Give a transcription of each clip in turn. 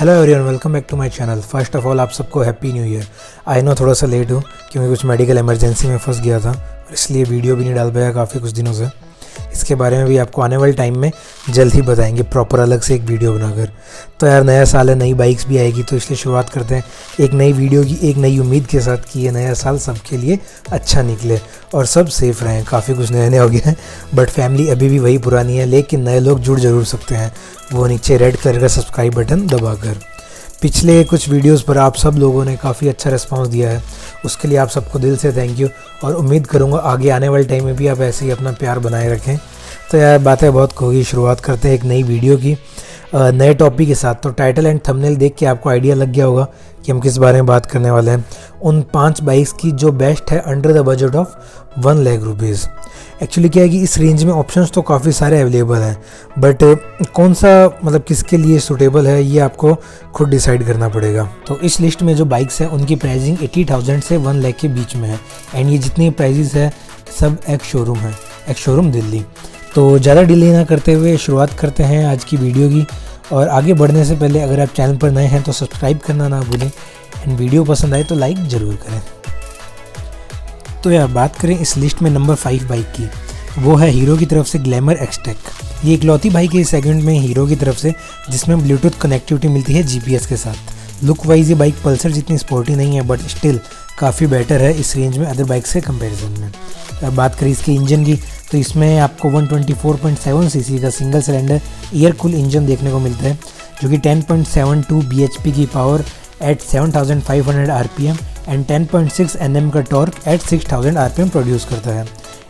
Hello everyone, welcome back to my channel. First of all आप सबको happy new year. I know थोड़ा सा late हूँ क्योंकि कुछ मेडिकल इमरजेंसी में फंस गया था और इसलिए वीडियो भी नहीं डाल पाया काफ़ी कुछ दिनों से। इसके बारे में भी आपको आने वाले टाइम में जल्द ही बताएंगे प्रॉपर अलग से एक वीडियो बनाकर। तो यार नया साल है, नई बाइक्स भी आएगी, तो इसलिए शुरुआत करते हैं एक नई वीडियो की, एक नई उम्मीद के साथ कि ये नया साल सबके लिए अच्छा निकले और सब सेफ़ रहें। काफ़ी कुछ नए नए हो गए हैं बट फैमिली अभी भी वही पुरानी है, लेकिन नए लोग जुड़ जरूर सकते हैं वो नीचे रेड कलर का सब्सक्राइब बटन दबाकर। पिछले कुछ वीडियोस पर आप सब लोगों ने काफ़ी अच्छा रिस्पांस दिया है, उसके लिए आप सबको दिल से थैंक यू। और उम्मीद करूँगा आगे आने वाले टाइम में भी आप ऐसे ही अपना प्यार बनाए रखें। तो यार बातें बहुत होगी, शुरुआत करते हैं एक नई वीडियो की नए टॉपिक के साथ। तो टाइटल एंड थंबनेल देख के आपको आइडिया लग गया होगा कि हम किस बारे में बात करने वाले हैं। उन 5 बाइक्स की जो बेस्ट है under the budget of 1 lakh rupees. Actually क्या है कि इस रेंज में ऑप्शंस तो काफ़ी सारे अवेलेबल हैं बट कौन सा मतलब किसके लिए सूटेबल है ये आपको खुद डिसाइड करना पड़ेगा। तो इस लिस्ट में जो बाइक्स हैं उनकी प्राइसिंग 80,000 से 1 लाख के बीच में है एंड ये जितनी प्राइजेस है सब एक्स शोरूम दिल्ली। तो ज़्यादा डिले ना करते हुए शुरुआत करते हैं आज की वीडियो की। और आगे बढ़ने से पहले अगर आप चैनल पर नए हैं तो सब्सक्राइब करना ना भूलें एंड वीडियो पसंद आए तो लाइक ज़रूर करें। तो यार बात करें इस लिस्ट में नंबर 5 बाइक की, वो है हीरो की तरफ से ग्लैमर एक्सटेक। ये इकलौती बाइक है इस सेगमेंट में हीरो की तरफ से जिसमें ब्लूटूथ कनेक्टिविटी मिलती है GPS के साथ। लुक वाइज ये बाइक पल्सर जितनी स्पोर्टी नहीं है बट स्टिल काफ़ी बेटर है इस रेंज में अदर बाइक्स के कंपेरिजन में। अब बात करें इसके इंजन की तो इसमें आपको 124.7 सीसी का single cylinder air cool engine देखने को मिलता है जो कि 10.72 bhp की power eight 7,500 rpm and 10.6 nm का टॉर्क एट 6,000 rpm प्रोड्यूस करता है।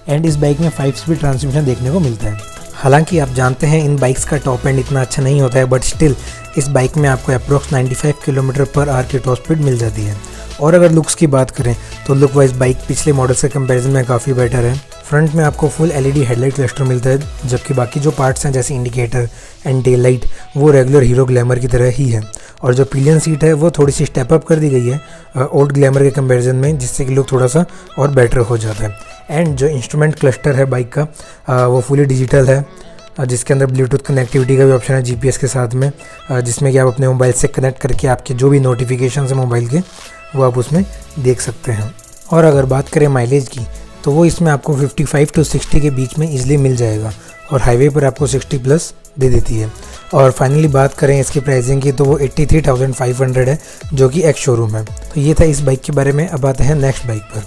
एंड इस बाइक में 5-स्पीड ट्रांसमिशन देखने को मिलता है। हालांकि आप जानते हैं इन बाइक्स का टॉप एंड इतना अच्छा नहीं होता है बट स्टिल इस बाइक में आपको अप्रोक्स 95 किलोमीटर पर आवर की टॉप स्पीड मिल जाती है। और अगर लुक्स की बात करें तो लुक वाइज बाइक पिछले मॉडल्स के कंपैरिजन में काफ़ी बेटर है। फ्रंट में आपको फुल LED हेडलाइट क्लस्टर मिलता है जबकि बाकी जो पार्ट्स हैं जैसे इंडिकेटर एंड टेल लाइट वो रेगुलर हीरो ग्लैमर की तरह ही है। और जो पिलियन सीट है वो थोड़ी सी स्टेप अप कर दी गई है ओल्ड ग्लैमर के कंपैरिजन में, जिससे कि लुक थोड़ा सा और बेटर हो जाता है। एंड जो इंस्ट्रूमेंट क्लस्टर है बाइक का वो फुली डिजिटल है जिसके अंदर ब्लूटूथ कनेक्टिविटी का भी ऑप्शन है GPS के साथ में, जिसमें कि आप अपने मोबाइल से कनेक्ट करके आपके जो भी नोटिफिकेशन है मोबाइल के वो आप उसमें देख सकते हैं। और अगर बात करें माइलेज की तो वो इसमें आपको 55 टू 60 के बीच में इजीली मिल जाएगा और हाईवे पर आपको 60 प्लस दे देती है। और फाइनली बात करें इसकी प्राइसिंग की तो वो 83,500 है जो कि एक्स शोरूम है। तो ये था इस बाइक के बारे में। अब आते हैं नेक्स्ट बाइक पर।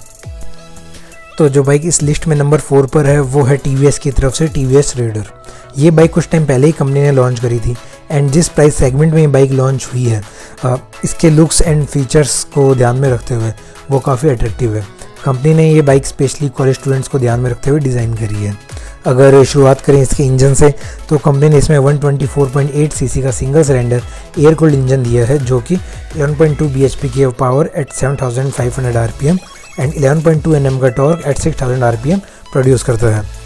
तो जो बाइक इस लिस्ट में नंबर 4 पर है वो है TVS की तरफ से TVS रेडर। ये बाइक कुछ टाइम पहले ही कंपनी ने लॉन्च करी थी एंड जिस प्राइस सेगमेंट में ये बाइक लॉन्च हुई है इसके लुक्स एंड फीचर्स को ध्यान में रखते हुए वो काफ़ी अट्रैक्टिव है। कंपनी ने ये बाइक स्पेशली कॉलेज स्टूडेंट्स को ध्यान में रखते हुए डिज़ाइन करी है। अगर शुरुआत करें इसके इंजन से तो कंपनी ने इसमें 124.8 सीसी का single cylinder air cooled engine दिया है जो कि 11.2 bhp की power eight 7,500 rpm and 11.2 nm का टॉर्क एट 6,000 rpm प्रोड्यूस करता है।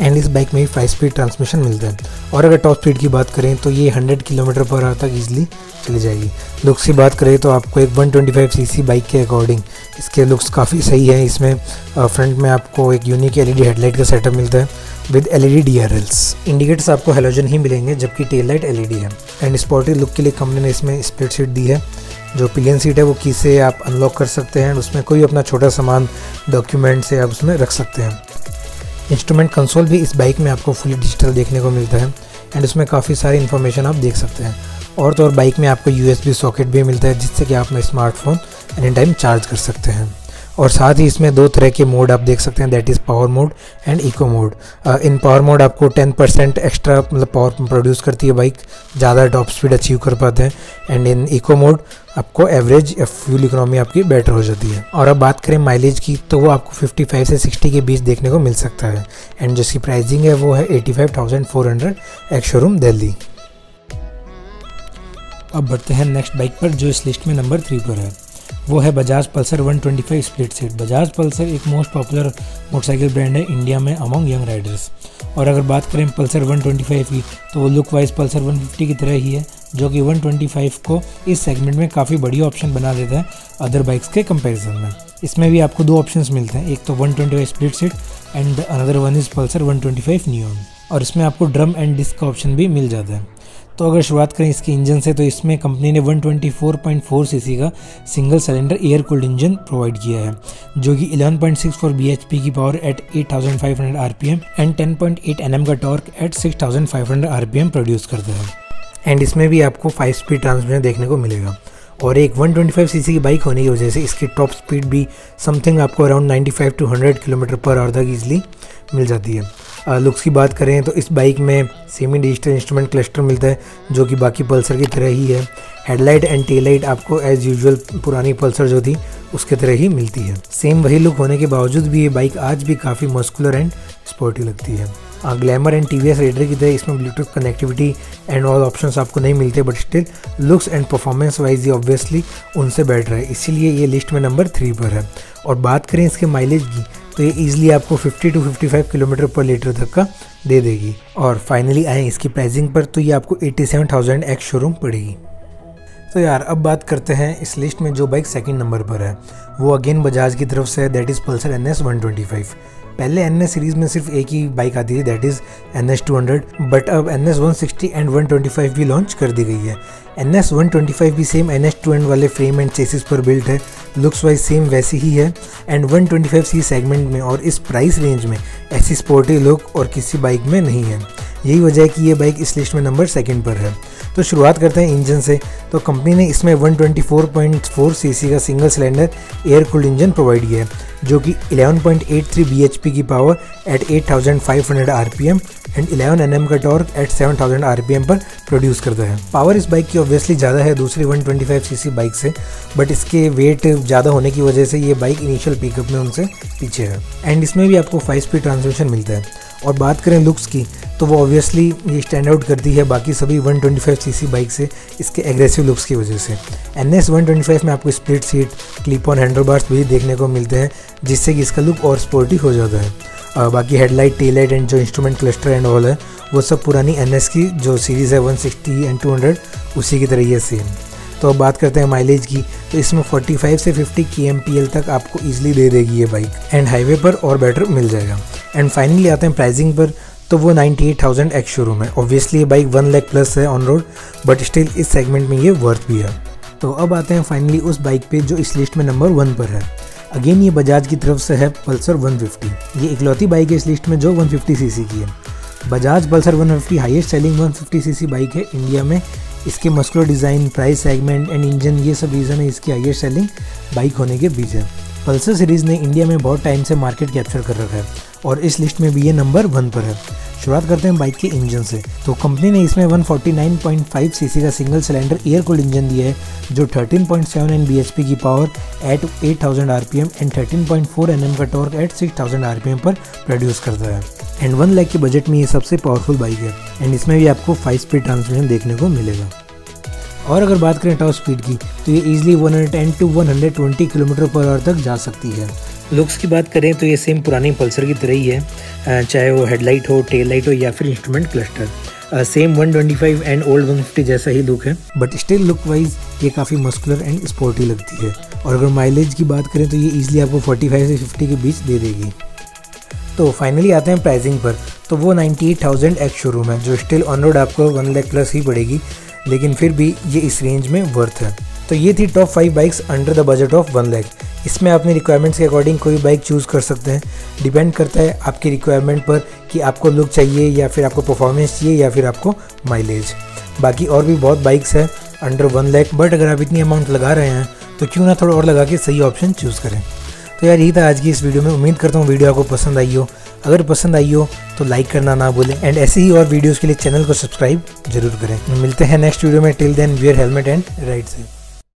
एंड इस बाइक में भी 5-स्पीड ट्रांसमिशन मिलता है। और अगर टॉप स्पीड की बात करें तो ये 100 किलोमीटर पर आवर तक ईजिली चली जाएगी। लुक्स की बात करें तो आपको एक 125 सीसी बाइक के अकॉर्डिंग इसके लुक्स काफ़ी सही है। इसमें फ्रंट में आपको एक यूनिक LED हेडलाइट का सेटअप मिलता है विद LED DRLs। इंडिकेटर्स आपको हेलोजन ही मिलेंगे जबकि टेल लाइट LED है। एंड स्पोर्टी लुक के लिए कंपनी ने इसमें स्प्लिट सीट दी है। जो पिलियन सीट है वो की से आप अनलॉक कर सकते हैं, उसमें कोई अपना छोटा सामान डॉक्यूमेंट से आप उसमें रख सकते हैं। इंस्ट्रूमेंट कंसोल भी इस बाइक में आपको फुली डिजिटल देखने को मिलता है एंड उसमें काफ़ी सारी इन्फॉर्मेशन आप देख सकते हैं। और तो और बाइक में आपको USB सॉकेट भी मिलता है जिससे कि आप अपना स्मार्टफोन एनी टाइम चार्ज कर सकते हैं। और साथ ही इसमें 2 तरह के मोड आप देख सकते हैं, that is power mode and eco mode. In power mode आपको 10% एक्स्ट्रा मतलब पावर प्रोड्यूस करती है बाइक, ज़्यादा टॉप स्पीड अचीव कर पाते हैं। एंड इन इको मोड आपको एवरेज फ्यूल इकोनॉमी आपकी बेटर हो जाती है। और अब बात करें माइलेज की तो वो आपको 55 से 60 के बीच देखने को मिल सकता है एंड जिसकी प्राइसिंग है वो है 85,400 एक्स शोरूम दिल्ली। अब बढ़ते हैं नेक्स्ट बाइक पर जो इस लिस्ट में नंबर 3 पर है, वो है Bajaj Pulsar 125 split seat. Bajaj Pulsar एक मोस्ट पॉपुलर मोटरसाइकिल ब्रांड है इंडिया में अमॉन्ग यंग राइडर्स। और अगर बात करें पल्सर 125 की तो वो लुक वाइज पल्सर 150 की तरह ही है जो कि 125 को इस सेगमेंट में काफ़ी बढ़िया ऑप्शन बना देता है अदर बाइक्स के कंपैरिजन में। इसमें भी आपको 2 ऑप्शंस मिलते हैं, एक तो 125 split seat and another one is Pulsar 125 neon. और इसमें आपको ड्रम एंड डिस्क का ऑप्शन भी मिल जाता है। तो अगर शुरुआत करें इसके इंजन से, तो इसमें कंपनी ने 124.4 सीसी का single cylinder air cooled engine provide किया है, जो कि 11.64 bhp की power eight 8500 rpm and 10.8 nm का टॉर्क एट 6500 rpm प्रोड्यूस करता है। एंड इसमें भी आपको 5-स्पीड ट्रांसमिशन देखने को मिलेगा। और एक 125 सीसी की बाइक होने की वजह से इसकी टॉप स्पीड भी समथिंग आपको around 95 to 100 kilometre per hour तक ईजिली मिल जाती है। लुक्स की बात करें तो इस बाइक में सेमी डिजिटल इंस्ट्रूमेंट क्लस्टर मिलता है, जो कि बाकी पल्सर की तरह ही है। हेडलाइट एंड टेल लाइट आपको एज यूजुअल पुरानी पल्सर जो थी उसके तरह ही मिलती है। सेम वही लुक होने के बावजूद भी ये बाइक आज भी काफ़ी मस्कुलर एंड स्पोर्टी लगती है। ग्लैमर एंड टीवीएस राइडर की तरह इसमें Bluetooth connectivity and all options आपको नहीं मिलते, but still looks and performance wise ये ऑब्वियसली उनसे बेटर है, इसीलिए ये लिस्ट में नंबर 3 पर है। और बात करें इसके माइलेज की, तो ये ईजिली आपको 50 टू 55 किलोमीटर पर लीटर तक का दे देगी। और फाइनली आए इसकी प्राइसिंग पर, तो ये आपको 87,000 एक्स शोरूम पड़ेगी। तो यार अब बात करते हैं इस लिस्ट में जो बाइक सेकंड नंबर पर है, वो अगेन बजाज की तरफ से है, दैट इज़ पल्सर NS 125। पहले NS सीरीज़ में सिर्फ एक ही बाइक आती थी, दैट इज़ NS 200, बट अब NS 160 एंड 125 भी लॉन्च कर दी गई है। NS 125 भी सेम NS 200 वाले फ्रेम एंड चेसिस पर बिल्ट है, लुक्स वाइज सेम वैसी ही है। एंड 125 सी सेगमेंट में और इस प्राइस रेंज में ऐसी स्पोर्टी लुक और किसी बाइक में नहीं है। यही वजह है कि ये बाइक इस लिस्ट में नंबर सेकंड पर है। तो शुरुआत करते हैं इंजन से। तो कंपनी ने इसमें 124.4 सीसी का single cylinder air cooled engine provide किया है, जो कि 11.83 bhp की power eight 8500 rpm and 11 nm का टॉर्क एट 7000 rpm पर प्रोड्यूस करता है। पावर इस बाइक की ऑब्वियसली ज़्यादा है दूसरी 125 सीसी बाइक से, बट इसके वेट ज़्यादा होने की वजह से ये बाइक इनिशियल पिकअप में उनसे पीछे है। एंड इसमें भी आपको 5-स्पीड ट्रांसमिशन मिलता है। और बात करें लुक्स की, तो वो ऑब्वियसली ये स्टैंड आउट करती है बाकी सभी 125 सीसी बाइक से इसके एग्रेसिव लुक्स की वजह से। NS 125 में आपको split seat, clip on handle bars भी देखने को मिलते हैं, जिससे कि इसका लुक और स्पोर्टी हो जाता है। बाकी हेडलाइट, टेल लाइट एंड जो इंस्ट्रूमेंट क्लस्टर एंड ऑल है, वो सब पुरानी NS की जो सीरीज़ है 160 एंड 200 उसी की तरह ही है सेम। तो अब बात करते हैं माइलेज की, तो इसमें 45 से 50 kmpl तक आपको ईजिली दे देगी ये बाइक, एंड हाईवे पर और बेटर मिल जाएगा। एंड फाइनली आते हैं प्राइसिंग पर, तो वो 98,000 एक्स शोरूम है। ऑब्वियसली ये बाइक 1 लाख प्लस है ऑन रोड, बट स्टिल इस सेगमेंट में ये वर्थ भी है। तो अब आते हैं फाइनली उस बाइक पे जो इस लिस्ट में नंबर 1 पर है। अगेन ये बजाज की तरफ से है, पल्सर 150। ये इकलौती बाइक है इस लिस्ट में जो 150 सीसी की है। Bajaj Pulsar 150 highest selling 150 CC bike है इंडिया में। इसके muscular design, price segment and engine, ये सब रीज़न है इसकी हाईएस्ट सेलिंग बाइक होने के बीच है। पल्सर सीरीज़ ने इंडिया में बहुत टाइम से मार्केट कैप्चर कर रखा है और इस लिस्ट में भी ये नंबर 1 पर है। शुरुआत करते हैं बाइक के इंजन से। तो कंपनी ने इसमें 149.5 सीसी का single cylinder air cooled engine दिया है, जो 13.79 bhp की power eight 8000 rpm and 13.4 nm का टॉर्क एट 6000 rpm पर प्रोड्यूस करता है। एंड 1 लाख के बजट में ये सबसे पावरफुल बाइक है। एंड इसमें भी आपको 5-स्पीड ट्रांसमिशन देखने को मिलेगा। और अगर बात करें टॉप स्पीड की, तो ये easily 110 to 120 kilometre per hour तक जा सकती है। लुक्स की बात करें तो ये सेम पुरानी पल्सर की तरह ही है, चाहे वो हेडलाइट हो, टेल लाइट हो या फिर instrument cluster. Same 125 and old 150 जैसा ही लुक है, बट स्टिल लुक वाइज ये काफ़ी मस्कुलर एंड स्पोर्टी लगती है। और अगर माइलेज की बात करें तो ये ईजिली आपको 45 से 50 के बीच दे देगी। तो फाइनली आते हैं प्राइसिंग पर, तो वो 98,000 एक्स शोरूम है, जो स्टिल ऑन रोड आपको 1 लाख प्लस ही पड़ेगी, लेकिन फिर भी ये इस रेंज में वर्थ है। तो ये थी top 5 bikes under the budget of 1 lakh. इसमें अपनी रिक्वायरमेंट्स के अकॉर्डिंग कोई बाइक चूज़ कर सकते हैं। डिपेंड करता है आपकी रिक्वायरमेंट पर कि आपको लुक चाहिए या फिर आपको परफॉर्मेंस चाहिए या फिर आपको माइलेज। बाकी और भी बहुत बाइक्स हैं अंडर 1 लाख, बट अगर आप इतनी अमाउंट लगा रहे हैं तो क्यों ना थोड़ा और लगा के सही ऑप्शन चूज़ करें। तो यार यही था आज की इस वीडियो में। उम्मीद करता हूँ वीडियो आपको पसंद आई हो। अगर पसंद आई हो तो लाइक करना ना भूलें, एंड ऐसे ही और वीडियोस के लिए चैनल को सब्सक्राइब जरूर करें। मिलते हैं नेक्स्ट वीडियो में। Till then, wear helmet and ride safe.